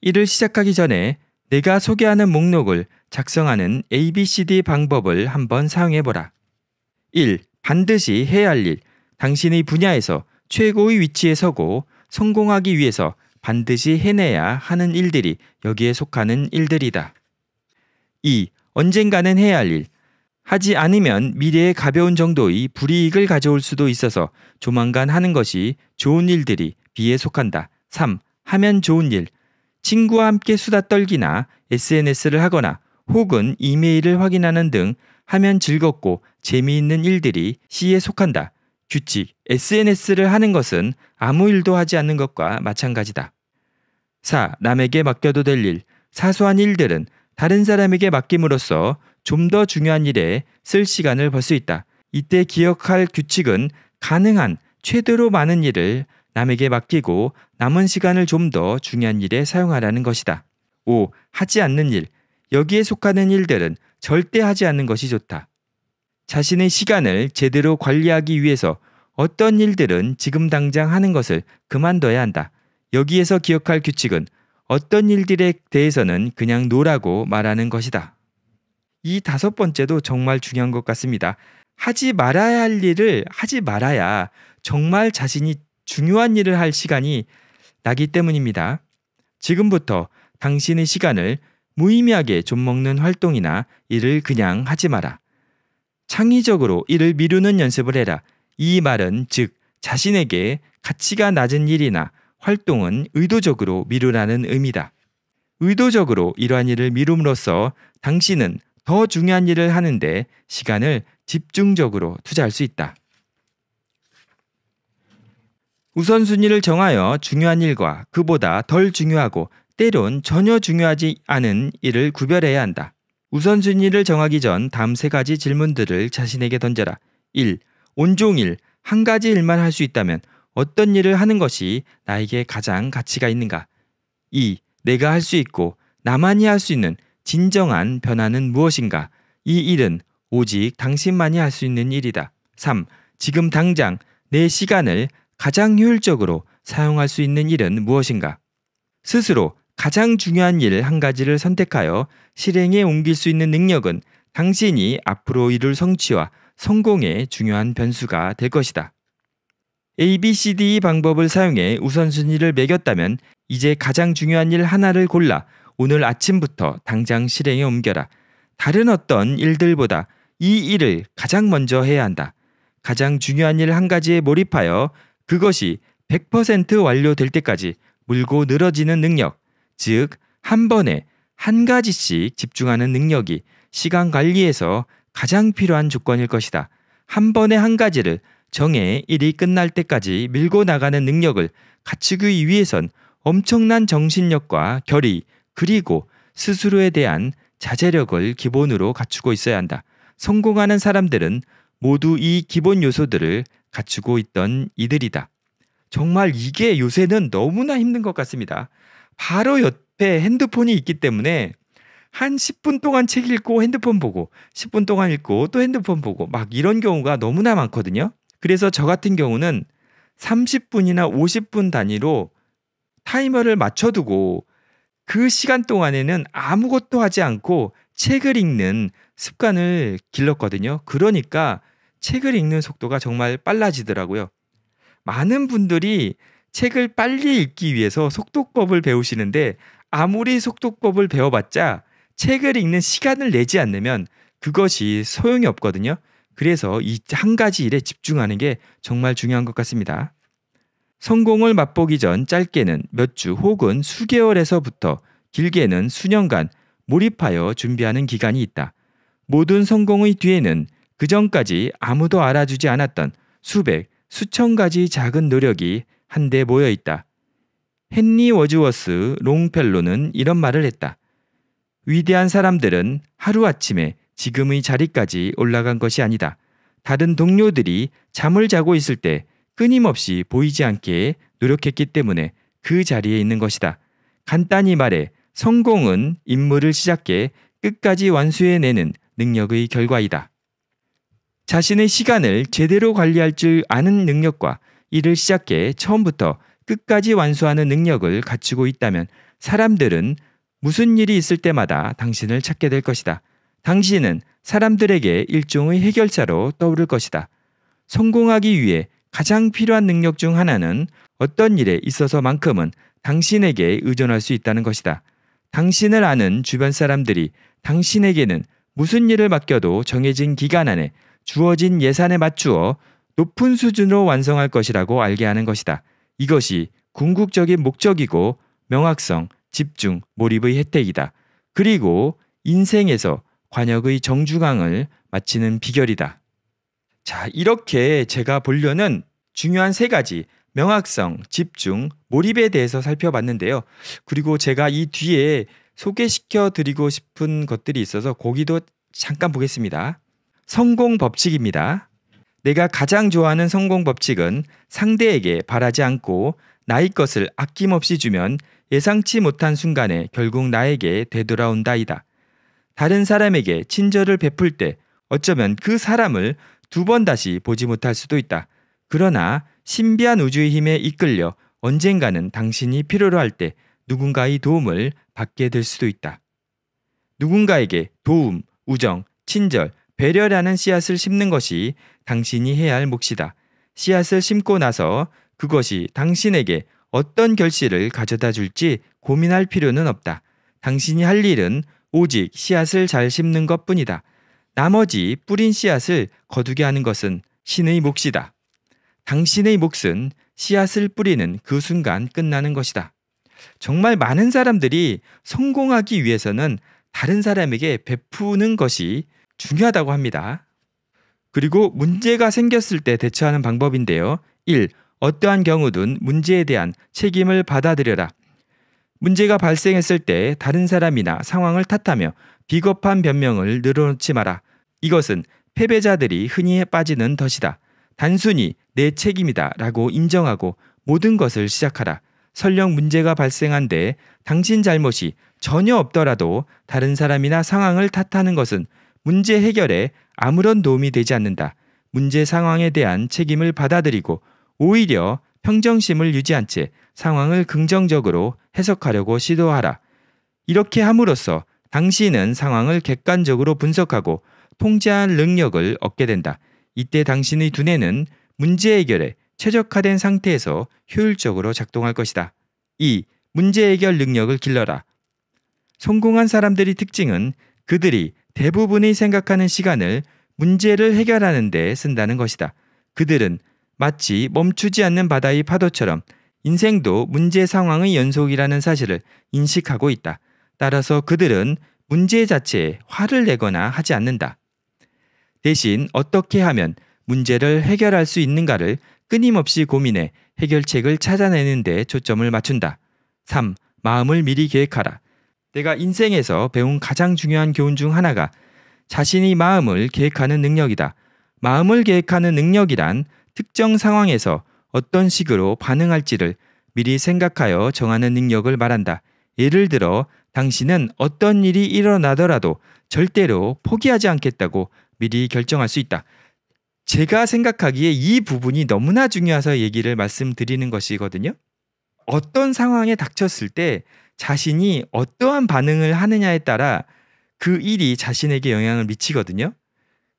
일을 시작하기 전에 내가 소개하는 목록을 작성하는 에이 비 씨 디 방법을 한번 사용해보라. 일. 반드시 해야 할 일. 당신의 분야에서 최고의 위치에 서고 성공하기 위해서 반드시 해내야 하는 일들이 여기에 속하는 일들이다. 이. 언젠가는 해야 할 일. 하지 않으면 미래에 가벼운 정도의 불이익을 가져올 수도 있어서 조만간 하는 것이 좋은 일들이 B에 속한다. 삼. 하면 좋은 일. 친구와 함께 수다 떨기나 에스 엔 에스를 하거나 혹은 이메일을 확인하는 등 하면 즐겁고 재미있는 일들이 C에 속한다. 규칙, 에스 엔 에스를 하는 것은 아무 일도 하지 않는 것과 마찬가지다. 사. 남에게 맡겨도 될 일. 사소한 일들은 다른 사람에게 맡김으로써 좀 더 중요한 일에 쓸 시간을 벌 수 있다. 이때 기억할 규칙은 가능한 최대로 많은 일을 남에게 맡기고 남은 시간을 좀 더 중요한 일에 사용하라는 것이다. 오. 하지 않는 일. 여기에 속하는 일들은 절대 하지 않는 것이 좋다. 자신의 시간을 제대로 관리하기 위해서 어떤 일들은 지금 당장 하는 것을 그만둬야 한다. 여기에서 기억할 규칙은 어떤 일들에 대해서는 그냥 노라고 말하는 것이다. 이 다섯 번째도 정말 중요한 것 같습니다. 하지 말아야 할 일을 하지 말아야 정말 자신이 중요한 일을 할 시간이 나기 때문입니다. 지금부터 당신의 시간을 무의미하게 좀먹는 활동이나 일을 그냥 하지 마라. 창의적으로 일을 미루는 연습을 해라. 이 말은 즉 자신에게 가치가 낮은 일이나 활동은 의도적으로 미루라는 의미다. 의도적으로 이러한 일을 미룸으로써 당신은 더 중요한 일을 하는데 시간을 집중적으로 투자할 수 있다. 우선순위를 정하여 중요한 일과 그보다 덜 중요하고 때론 전혀 중요하지 않은 일을 구별해야 한다. 우선순위를 정하기 전 다음 세 가지 질문들을 자신에게 던져라. 일. 온종일 한 가지 일만 할 수 있다면 어떤 일을 하는 것이 나에게 가장 가치가 있는가? 이. 내가 할 수 있고 나만이 할 수 있는 진정한 변화는 무엇인가? 이 일은 오직 당신만이 할 수 있는 일이다. 삼. 지금 당장 내 시간을 가장 효율적으로 사용할 수 있는 일은 무엇인가? 스스로 가장 중요한 일 한 가지를 선택하여 실행에 옮길 수 있는 능력은 당신이 앞으로 이룰 성취와 성공의 중요한 변수가 될 것이다. 에이 비 씨 디 방법을 사용해 우선순위를 매겼다면 이제 가장 중요한 일 하나를 골라 오늘 아침부터 당장 실행에 옮겨라. 다른 어떤 일들보다 이 일을 가장 먼저 해야 한다. 가장 중요한 일 한 가지에 몰입하여 그것이 백 퍼센트 완료될 때까지 물고 늘어지는 능력, 즉 한 번에 한 가지씩 집중하는 능력이 시간 관리에서 가장 필요한 조건일 것이다. 한 번에 한 가지를 정해 일이 끝날 때까지 밀고 나가는 능력을 갖추기 위해선 엄청난 정신력과 결의, 그리고 스스로에 대한 자제력을 기본으로 갖추고 있어야 한다. 성공하는 사람들은 모두 이 기본 요소들을 갖추고 있던 이들이다. 정말 이게 요새는 너무나 힘든 것 같습니다. 바로 옆에 핸드폰이 있기 때문에 한 십 분 동안 책 읽고 핸드폰 보고 십 분 동안 읽고 또 핸드폰 보고 막 이런 경우가 너무나 많거든요. 그래서 저 같은 경우는 삼십 분이나 오십 분 단위로 타이머를 맞춰두고 그 시간 동안에는 아무것도 하지 않고 책을 읽는 습관을 길렀거든요. 그러니까 책을 읽는 속도가 정말 빨라지더라고요. 많은 분들이 책을 빨리 읽기 위해서 속독법을 배우시는데 아무리 속독법을 배워봤자 책을 읽는 시간을 내지 않으면 그것이 소용이 없거든요. 그래서 이 한 가지 일에 집중하는 게 정말 중요한 것 같습니다. 성공을 맛보기 전 짧게는 몇 주 혹은 수개월에서부터 길게는 수년간 몰입하여 준비하는 기간이 있다. 모든 성공의 뒤에는 그전까지 아무도 알아주지 않았던 수백, 수천 가지 작은 노력이 한데 모여 있다. 헨리 워즈워스 롱펠로는 이런 말을 했다. 위대한 사람들은 하루아침에 지금의 자리까지 올라간 것이 아니다. 다른 동료들이 잠을 자고 있을 때 끊임없이 보이지 않게 노력했기 때문에 그 자리에 있는 것이다. 간단히 말해 성공은 임무를 시작해 끝까지 완수해내는 능력의 결과이다. 자신의 시간을 제대로 관리할 줄 아는 능력과 일을 시작해 처음부터 끝까지 완수하는 능력을 갖추고 있다면 사람들은 무슨 일이 있을 때마다 당신을 찾게 될 것이다. 당신은 사람들에게 일종의 해결사로 떠오를 것이다. 성공하기 위해 가장 필요한 능력 중 하나는 어떤 일에 있어서만큼은 당신에게 의존할 수 있다는 것이다. 당신을 아는 주변 사람들이 당신에게는 무슨 일을 맡겨도 정해진 기간 안에 주어진 예산에 맞추어 높은 수준으로 완성할 것이라고 알게 하는 것이다. 이것이 궁극적인 목적이고 명확성, 집중, 몰입의 혜택이다. 그리고 인생에서 관역의 정중앙을 마치는 비결이다. 자, 이렇게 제가 보려는 중요한 세 가지 명확성, 집중, 몰입에 대해서 살펴봤는데요. 그리고 제가 이 뒤에 소개시켜 드리고 싶은 것들이 있어서 거기도 잠깐 보겠습니다. 성공 법칙입니다. 내가 가장 좋아하는 성공 법칙은 상대에게 바라지 않고 나의 것을 아낌없이 주면 예상치 못한 순간에 결국 나에게 되돌아온다이다. 다른 사람에게 친절을 베풀 때 어쩌면 그 사람을 두 번 다시 보지 못할 수도 있다. 그러나 신비한 우주의 힘에 이끌려 언젠가는 당신이 필요로 할 때 누군가의 도움을 받게 될 수도 있다. 누군가에게 도움, 우정, 친절, 배려라는 씨앗을 심는 것이 당신이 해야 할 몫이다. 씨앗을 심고 나서 그것이 당신에게 어떤 결실을 가져다 줄지 고민할 필요는 없다. 당신이 할 일은 오직 씨앗을 잘 심는 것뿐이다. 나머지 뿌린 씨앗을 거두게 하는 것은 신의 몫이다. 당신의 몫은 씨앗을 뿌리는 그 순간 끝나는 것이다. 정말 많은 사람들이 성공하기 위해서는 다른 사람에게 베푸는 것이 중요하다고 합니다. 그리고 문제가 생겼을 때 대처하는 방법인데요. 일. 어떠한 경우든 문제에 대한 책임을 받아들여라. 문제가 발생했을 때 다른 사람이나 상황을 탓하며 비겁한 변명을 늘어놓지 마라. 이것은 패배자들이 흔히 빠지는 덫이다. 단순히 내 책임이다 라고 인정하고 모든 것을 시작하라. 설령 문제가 발생한데 당신 잘못이 전혀 없더라도 다른 사람이나 상황을 탓하는 것은 문제 해결에 아무런 도움이 되지 않는다. 문제 상황에 대한 책임을 받아들이고 오히려 평정심을 유지한 채 상황을 긍정적으로 해석하려고 시도하라. 이렇게 함으로써 당신은 상황을 객관적으로 분석하고 통제할 능력을 얻게 된다. 이때 당신의 두뇌는 문제 해결에 최적화된 상태에서 효율적으로 작동할 것이다. 이. 문제 해결 능력을 길러라. 성공한 사람들의 특징은 그들이 대부분이 생각하는 시간을 문제를 해결하는 데 쓴다는 것이다. 그들은 마치 멈추지 않는 바다의 파도처럼 인생도 문제 상황의 연속이라는 사실을 인식하고 있다. 따라서 그들은 문제 자체에 화를 내거나 하지 않는다. 대신 어떻게 하면 문제를 해결할 수 있는가를 끊임없이 고민해 해결책을 찾아내는 데 초점을 맞춘다. 삼. 마음을 미리 계획하라. 내가 인생에서 배운 가장 중요한 교훈 중 하나가 자신이 마음을 계획하는 능력이다. 마음을 계획하는 능력이란 특정 상황에서 어떤 식으로 반응할지를 미리 생각하여 정하는 능력을 말한다. 예를 들어 당신은 어떤 일이 일어나더라도 절대로 포기하지 않겠다고 미리 결정할 수 있다. 제가 생각하기에 이 부분이 너무나 중요해서 얘기를 말씀드리는 것이거든요. 어떤 상황에 닥쳤을 때 자신이 어떠한 반응을 하느냐에 따라 그 일이 자신에게 영향을 미치거든요.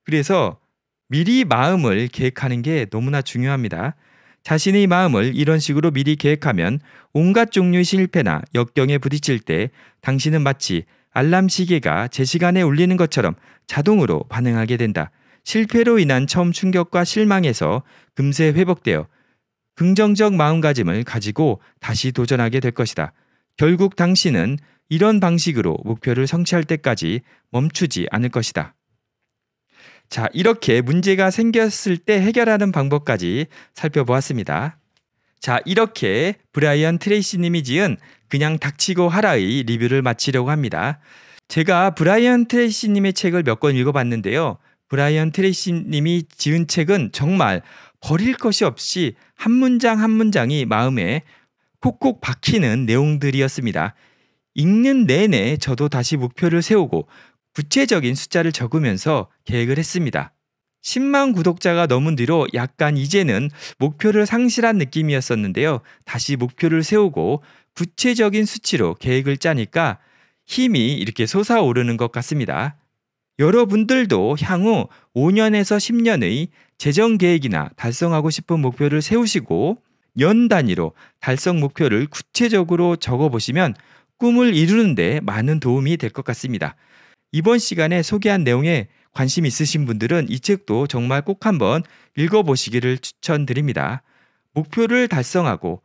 그래서 미리 마음을 계획하는 게 너무나 중요합니다. 자신의 마음을 이런 식으로 미리 계획하면 온갖 종류의 실패나 역경에 부딪힐 때 당신은 마치 알람 시계가 제 시간에 울리는 것처럼 자동으로 반응하게 된다. 실패로 인한 처음 충격과 실망에서 금세 회복되어 긍정적 마음가짐을 가지고 다시 도전하게 될 것이다. 결국 당신은 이런 방식으로 목표를 성취할 때까지 멈추지 않을 것이다. 자, 이렇게 문제가 생겼을 때 해결하는 방법까지 살펴보았습니다. 자, 이렇게 브라이언 트레이시 님이 지은 그냥 닥치고 하라의 리뷰를 마치려고 합니다. 제가 브라이언 트레이시 님의 책을 몇 권 읽어봤는데요. 브라이언 트레이시 님이 지은 책은 정말 버릴 것이 없이 한 문장 한 문장이 마음에 콕콕 박히는 내용들이었습니다. 읽는 내내 저도 다시 목표를 세우고 구체적인 숫자를 적으면서 계획을 했습니다. 십만 구독자가 넘은 뒤로 약간 이제는 목표를 상실한 느낌이었었는데요. 다시 목표를 세우고 구체적인 수치로 계획을 짜니까 힘이 이렇게 솟아오르는 것 같습니다. 여러분들도 향후 오 년에서 십 년의 재정 계획이나 달성하고 싶은 목표를 세우시고 연 단위로 달성 목표를 구체적으로 적어보시면 꿈을 이루는 데 많은 도움이 될 것 같습니다. 이번 시간에 소개한 내용에 관심 있으신 분들은 이 책도 정말 꼭 한번 읽어보시기를 추천드립니다. 목표를 달성하고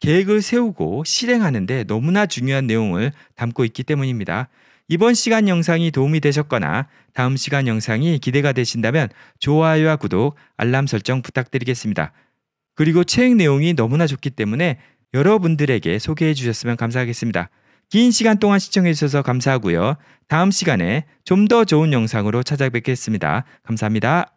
계획을 세우고 실행하는데 너무나 중요한 내용을 담고 있기 때문입니다. 이번 시간 영상이 도움이 되셨거나 다음 시간 영상이 기대가 되신다면 좋아요와 구독, 알람 설정 부탁드리겠습니다. 그리고 책 내용이 너무나 좋기 때문에 여러분들에게 소개해 주셨으면 감사하겠습니다. 긴 시간 동안 시청해 주셔서 감사하고요. 다음 시간에 좀 더 좋은 영상으로 찾아뵙겠습니다. 감사합니다.